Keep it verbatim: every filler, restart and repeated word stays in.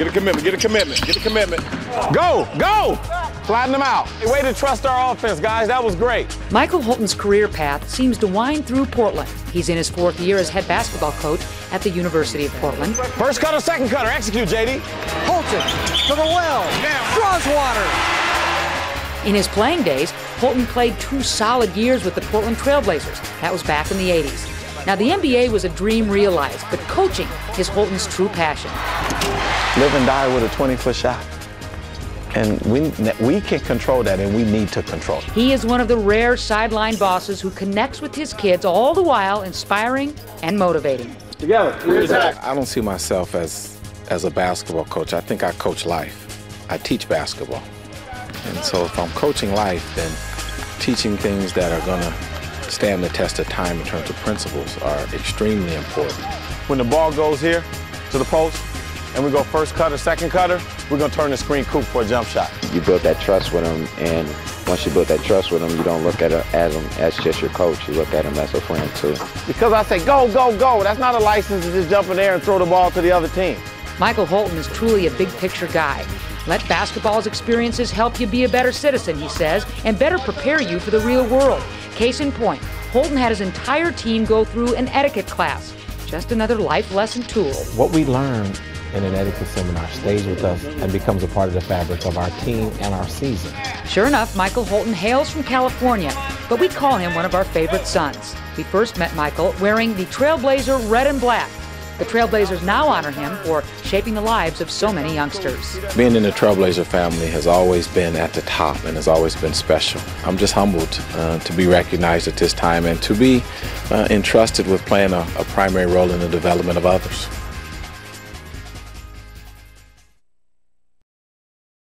Get a commitment, get a commitment, get a commitment. Go, go! Flatten them out. Way to trust our offense, guys. That was great. Michael Holton's career path seems to wind through Portland. He's in his fourth year as head basketball coach at the University of Portland. First cutter, second cutter. Execute, J D. Holton to the well. Yeah. Draws water. In his playing days, Holton played two solid years with the Portland Trail Blazers. That was back in the eighties. Now, the N B A was a dream realized, but coaching is Holton's true passion. Live and die with a twenty-foot shot. And we, we can control that, and we need to control it. He is one of the rare sideline bosses who connects with his kids, all the while inspiring and motivating. Together, I don't see myself as, as a basketball coach. I think I coach life. I teach basketball. And so if I'm coaching life, then teaching things that are going to stand the test of time in terms of principles are extremely important. When the ball goes here to the post, and we go first cutter, second cutter, we're going to turn the screen coop for a jump shot. You built that trust with him, and once you build that trust with him, you don't look at him as, him as just your coach. You look at him as a friend, too. Because I say, go, go, go, that's not a license to just jump in there and throw the ball to the other team. Michael Holton is truly a big-picture guy. Let basketball's experiences help you be a better citizen, he says, and better prepare you for the real world. Case in point, Holton had his entire team go through an etiquette class. Just another life lesson tool. What we learned in an etiquette seminar stays with us and becomes a part of the fabric of our team and our season. Sure enough, Michael Holton hails from California, but we call him one of our favorite sons. We first met Michael wearing the Trailblazer red and black. The Trailblazers now honor him for shaping the lives of so many youngsters. Being in the Trailblazer family has always been at the top and has always been special. I'm just humbled uh, to be recognized at this time and to be uh, entrusted with playing a, a primary role in the development of others.